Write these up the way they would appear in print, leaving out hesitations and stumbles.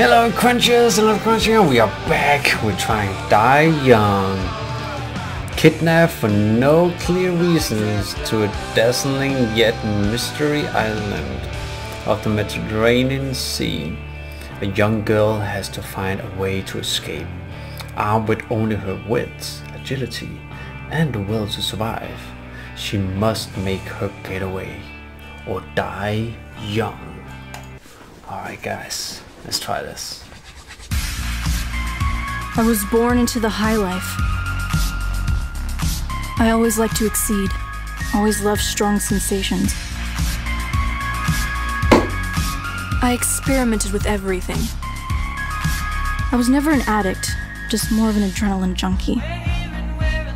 Hello Crunchers, hello Crunchers, we are back. We're trying Die Young. Kidnapped for no clear reasons to a dazzling yet mystery island of the Mediterranean Sea. A young girl has to find a way to escape, armed with only her wits, agility, and the will to survive. She must make her getaway or die young. Alright guys, let's try this. I was born into the high life. I always like to exceed, always love strong sensations. I experimented with everything. I was never an addict, just more of an adrenaline junkie.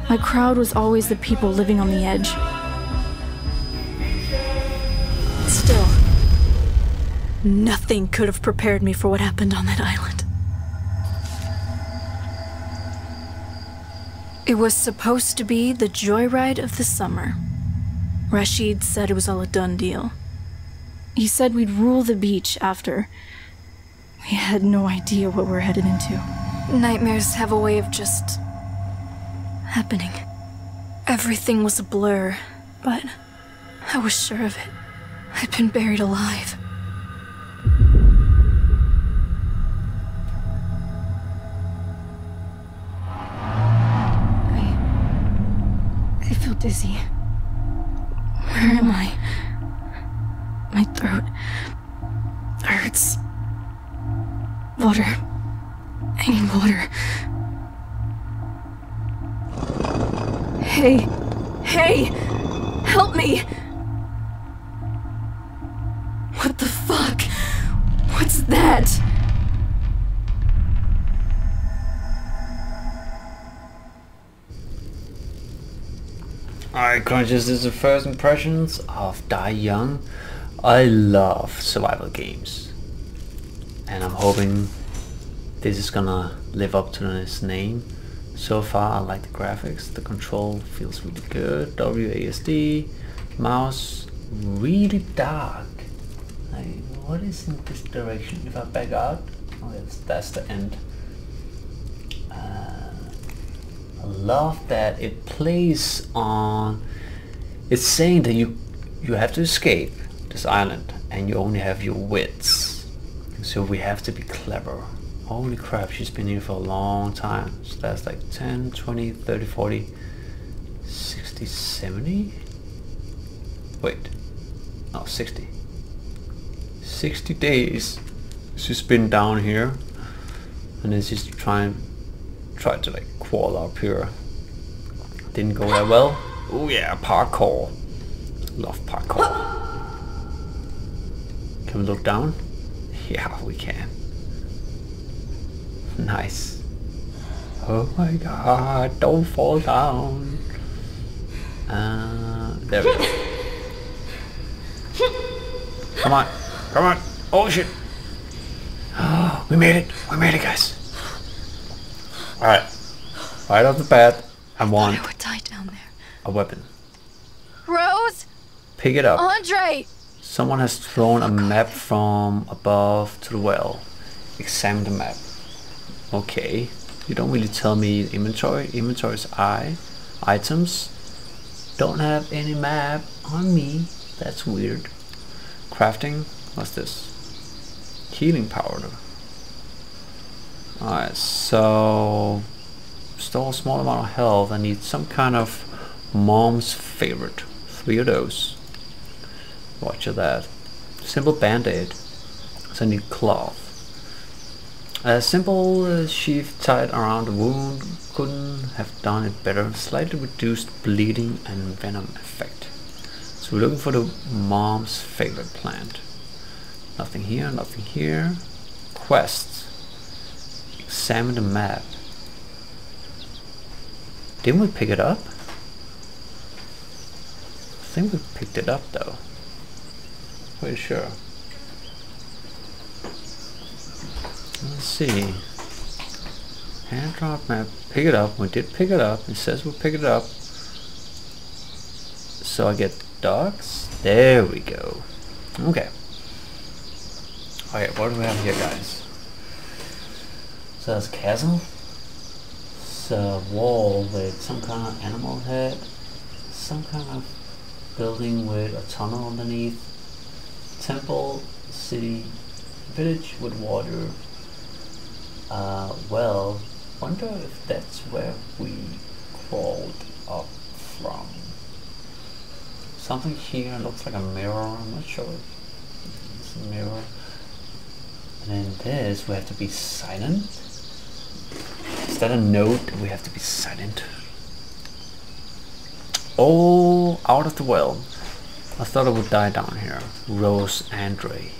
My crowd was always the people living on the edge. Still, nothing could have prepared me for what happened on that island. It was supposed to be the joyride of the summer. Rashid said it was all a done deal. He said we'd rule the beach after. We had no idea what we're headed into. Nightmares have a way of just happening. Everything was a blur, but I was sure of it. I'd been buried alive. I feel dizzy. Where am I? My throat hurts. Water. I need water. Hey! Hey! Help me! What the fuck? What's that? Alright, Crunches, this is the first impressions of Die Young. I love survival games, and I'm hoping this is gonna live up to its name. So far I like the graphics, the control feels really good, WASD, mouse, really dark. Like, what is in this direction? If I back out, oh yes, that's the end. I love that it plays on, it's saying that you have to escape this island and you only have your wits, so we have to be clever. Holy crap, she's been here for a long time, so that's like 10 20 30 40 60 70, wait, no, 60 days she's been down here, and then she's tried to like crawl up here. Didn't go that well. Oh yeah, parkour, love parkour. Can we look down? Yeah, we can. Nice. Oh my god, don't fall down. There we go. Come on, come on. Oh shit. We made it guys. Alright. Right off the bat, I want a weapon. Rose? Pick it up. Andre! Someone has thrown a map from above to the well. Examine the map. Okay, you don't really tell me inventory. Inventory is items. Don't have any map on me. That's weird. Crafting. What's this? Healing powder. Alright, so store a small amount of health. I need some kind of mom's favorite. 3 of those. Watch that. Simple band-aid. So I need cloth. A simple sheath tied around the wound. Couldn't have done it better. Slightly reduced bleeding and venom effect. So we're looking for the mom's favorite plant. Nothing here, nothing here. Quest. Examine the map. Didn't we pick it up? I think we picked it up though. Pretty sure. Let's see. Hand drop map. Pick it up. We did pick it up. It says we'll pick it up. So I get dogs. There we go. Okay. Alright, what do we have here guys? So it's a chasm. It's a wall with some kind of animal head. Some kind of building with a tunnel underneath. Temple, city, village with water. Well, wonder if that's where we crawled up from. Something here looks like a mirror. I'm not sure if it's a mirror. And in this, we have to be silent. Is that a note that we have to be silent? Oh, out of the well. I thought I would die down here. Rose, Andre.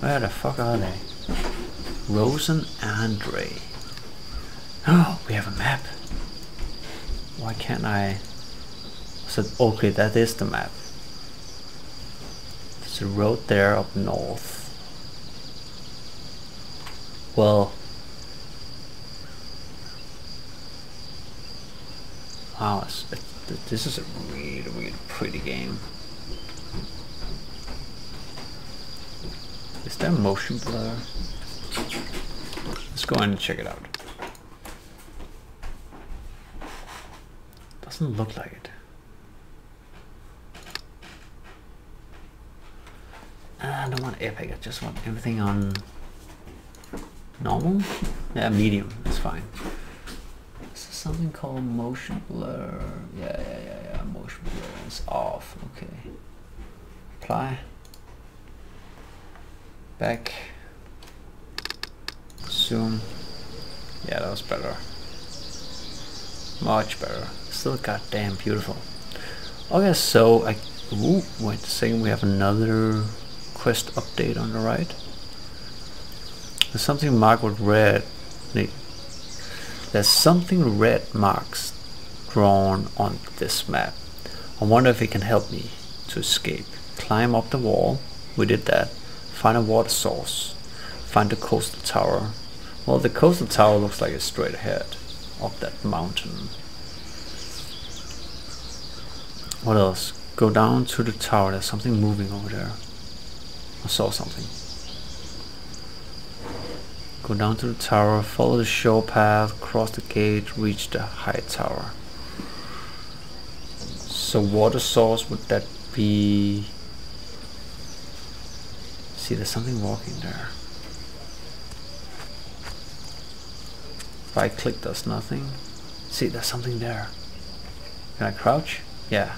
Where the fuck are they? Rose and Andre. Oh, we have a map. Why can't I? So okay, that is the map. There's a road there up north. Well, wow, this is a really, really pretty game. Is there motion blur? Let's go in and check it out. Doesn't look like it. I don't want epic, I just want everything on normal? Yeah, medium, that's fine. Is there something called motion blur? Yeah, motion blur is off, okay. Apply. Back. Zoom. Yeah, that was better. Much better. Still goddamn beautiful. Okay, so I... Ooh, wait a second, we have another quest update on the right. There's something marked with red. There's something red marks drawn on this map. I wonder if it can help me to escape. Climb up the wall. We did that. Find a water source. Find the coastal tower. Well, the coastal tower looks like it's straight ahead up that mountain. What else? Go down to the tower. There's something moving over there. I saw something. Go down to the tower, follow the shore path, cross the gate, reach the high tower. So water source, would that be... See, there's something walking there. Right click does nothing. See, there's something there. Can I crouch? Yeah.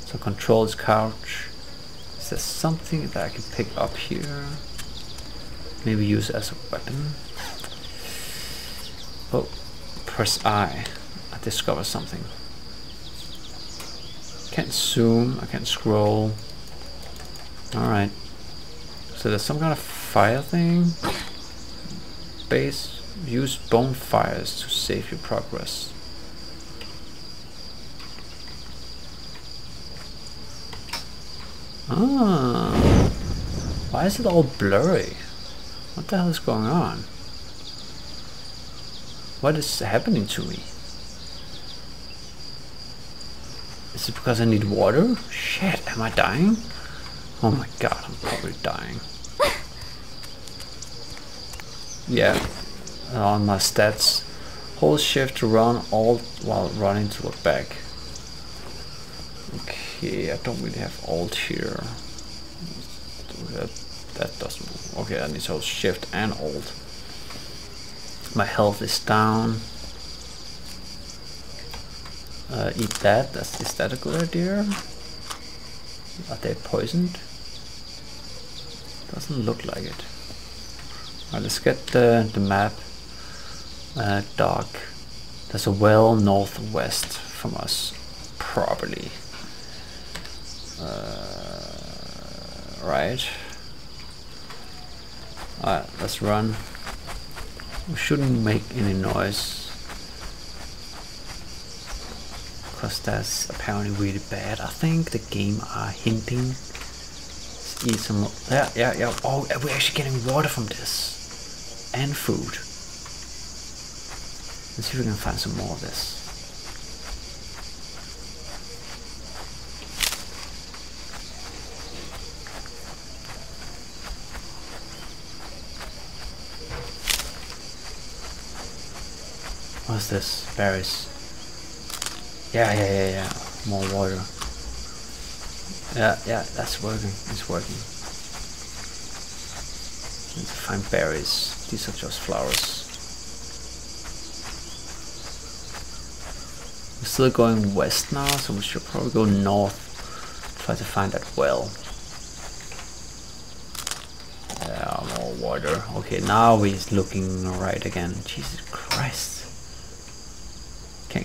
So control is crouch. Is there something that I can pick up here? Maybe use it as a weapon. Oh, press I. I discovered something. Can't zoom, I can't scroll. Alright. So there's some kind of fire thing. Base, use bonfires to save your progress. Ah. Why is it all blurry? What the hell is going on? What is happening to me? Is it because I need water? Shit, am I dying? Oh my god, I'm probably dying. Yeah, on my stats. Hold shift to run all while running to look back. Okay, I don't really have alt here. That doesn't move. Okay, I need to hold shift and alt. My health is down. Eat that. Is that a good idea? Are they poisoned? Doesn't look like it. Alright, let's get the map. Dark. There's a well northwest from us. Probably. Right. Alright, let's run. We shouldn't make any noise. Because that's apparently really bad. I think the game are hinting. Let's eat some... Yeah. Oh, we're actually getting water from this. And food. Let's see if we can find some more of this. What's this? Berries. Yeah. More water. Yeah, that's working. It's working. Need to find berries. These are just flowers. We're still going west now, so we should probably go north. Try to find that well. Yeah, more water. Okay, now we're looking right again. Jesus Christ.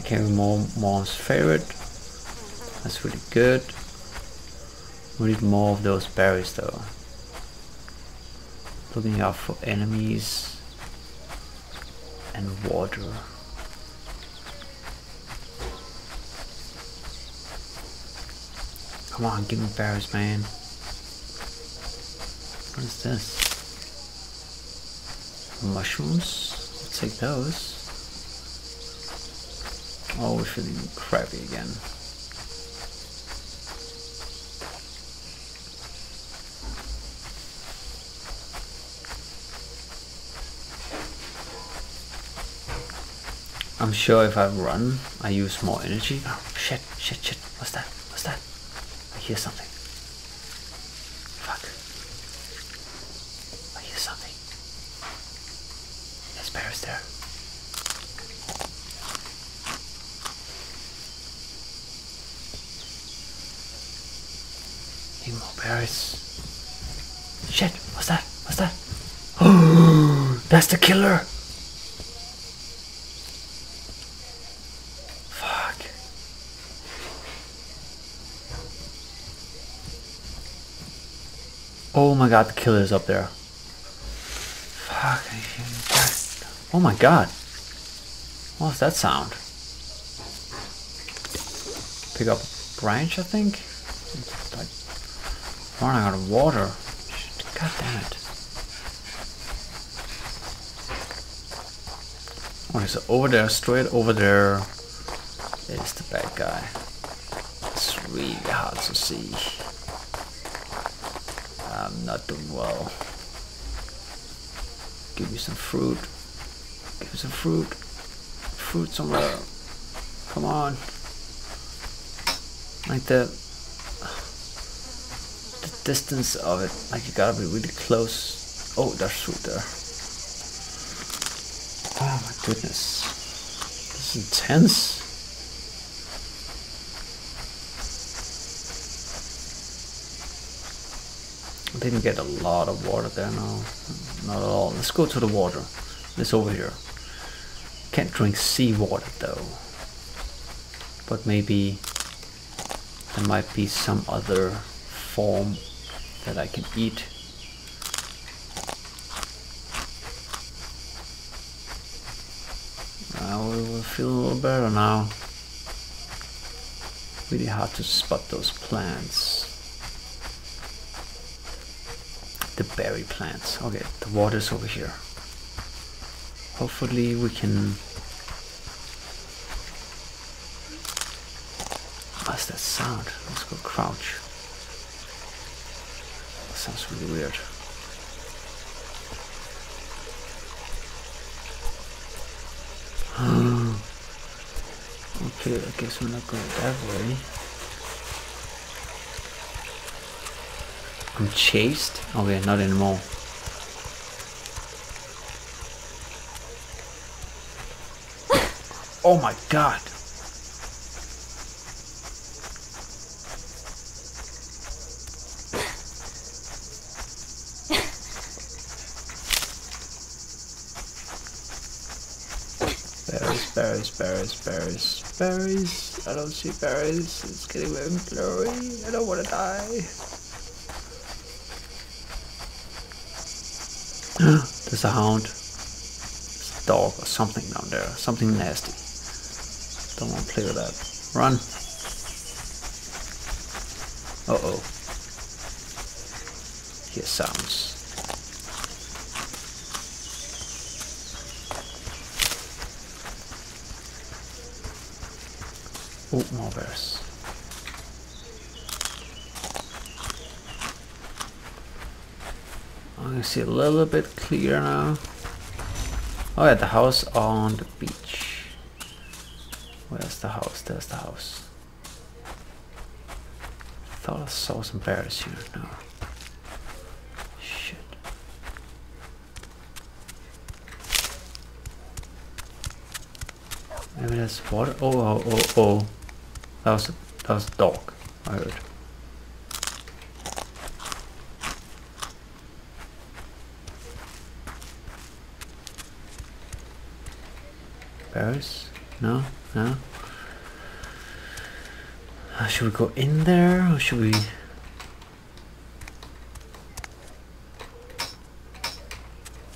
Can we more mom's favorite? That's really good. We need more of those berries though. Looking out for enemies and water. Come on, give me berries, man. What is this? Mushrooms? Let's take those. Oh, we're feeling crappy again. I'm sure if I run, I use more energy. Oh, shit. What's that? What's that? I hear something. Fuck. I hear something. There's berries there. Need more berries. Shit, what's that? What's that? Oh, that's the killer. Oh my god, the killer is up there. Fuck, I hate that. Oh my god. What's that sound? Pick up a branch, I think? It's like running out of water. God damn it. Okay, so over there, straight over there is the bad guy. It's really hard to see. I'm not doing well. Give me some fruit. Give me some fruit. Fruit somewhere. Come on. Like the distance of it. Like you gotta be really close. Oh, there's fruit there. Oh my goodness. This is intense. Didn't get a lot of water there, no, not at all. Let's go to the water. It's over here. Can't drink seawater though. But maybe there might be some other form that I can eat. Now we will feel a little better now. Really hard to spot those plants. The berry plants. Okay, the water's over here. Hopefully we can... What's that sound? Let's go crouch. That sounds really weird. Okay, I guess we're not going that way. I'm chased? Okay, not anymore. Oh my god! Berries. I don't see berries. It's getting very blurry. I don't want to die. There's a hound, there's a dog or something down there, something nasty. Don't want to play with that. Run! Uh-oh. Hear sounds. Oh, more bears. I see a little bit clearer now. Oh yeah, the house on the beach. Where's the house? There's the house. I thought I saw some bears here. No. Shit. Maybe there's water. Oh, oh, oh, oh. That was a dog, I heard. Bears? No? No? Should we go in there or should we...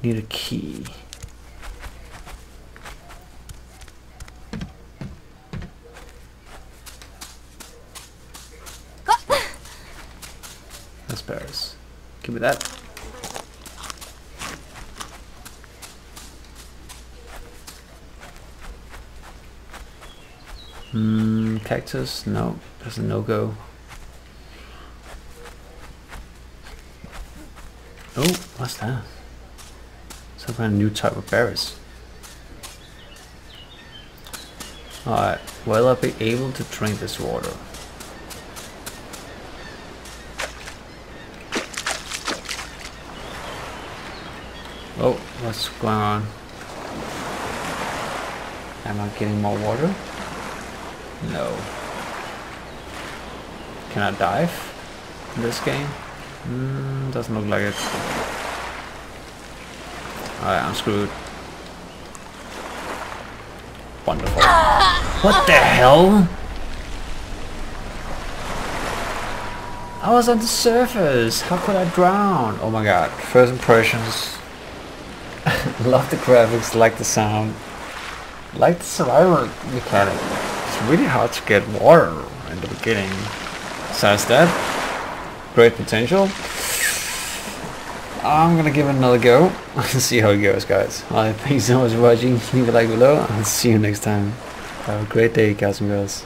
Need a key. That's bears. Give me that. Cactus? No, that's a no-go. Oh, what's that? Some kind of new type of berries. Alright, will I be able to drink this water? Oh, what's going on? Am I getting more water? No. Can I dive in this game? Doesn't look like it. Alright, I'm screwed. Wonderful. What the hell? I was on the surface. How could I drown? Oh my god. First impressions. Love the graphics, like the sound. Like the survival mechanic. Really hard to get water in the beginning. Besides that, great potential. I'm gonna give it another go and see how it goes, guys. Alright, thanks so much for watching. Leave a like below and see you next time. Have a great day, guys and girls.